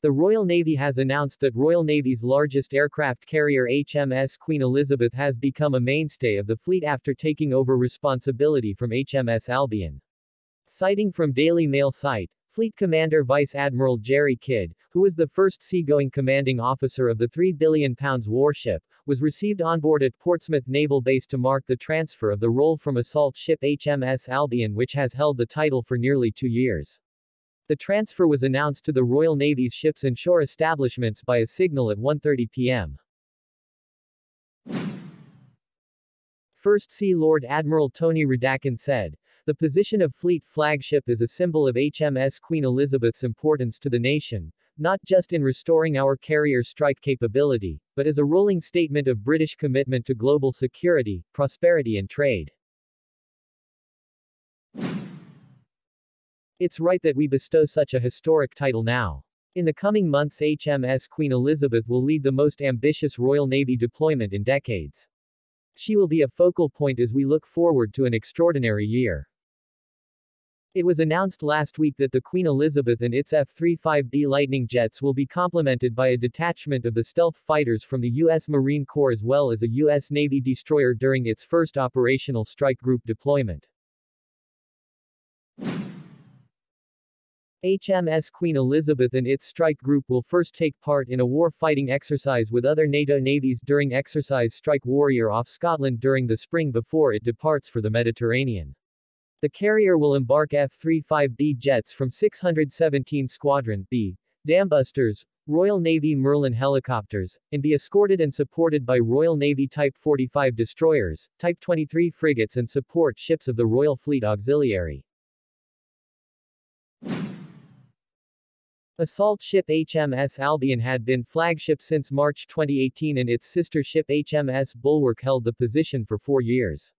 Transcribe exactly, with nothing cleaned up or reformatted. The Royal Navy has announced that Royal Navy's largest aircraft carrier H M S Queen Elizabeth has become a mainstay of the fleet after taking over responsibility from H M S Albion. Citing from Daily Mail site, Fleet Commander Vice Admiral Jerry Kidd, who was the first seagoing commanding officer of the three billion pound warship, was received on board at Portsmouth Naval Base to mark the transfer of the role from assault ship H M S Albion, which has held the title for nearly two years. The transfer was announced to the Royal Navy's ships and shore establishments by a signal at one thirty p m First Sea Lord Admiral Tony Radakin said, "The position of fleet flagship is a symbol of H M S Queen Elizabeth's importance to the nation, not just in restoring our carrier strike capability, but as a rolling statement of British commitment to global security, prosperity and trade. It's right that we bestow such a historic title now. In the coming months, H M S Queen Elizabeth will lead the most ambitious Royal Navy deployment in decades. She will be a focal point as we look forward to an extraordinary year." It was announced last week that the Queen Elizabeth and its F thirty-five B Lightning jets will be complemented by a detachment of the stealth fighters from the U S Marine Corps as well as a U S Navy destroyer during its first operational strike group deployment. H M S Queen Elizabeth and its strike group will first take part in a war-fighting exercise with other NATO navies during Exercise Strike Warrior off Scotland during the spring before it departs for the Mediterranean. The carrier will embark F thirty-five B jets from six hundred seventeen Squadron B, Dambusters, Royal Navy Merlin helicopters, and be escorted and supported by Royal Navy Type forty-five destroyers, Type twenty-three frigates and support ships of the Royal Fleet Auxiliary. Assault ship H M S Albion had been flagship since March twenty eighteen and its sister ship H M S Bulwark held the position for four years.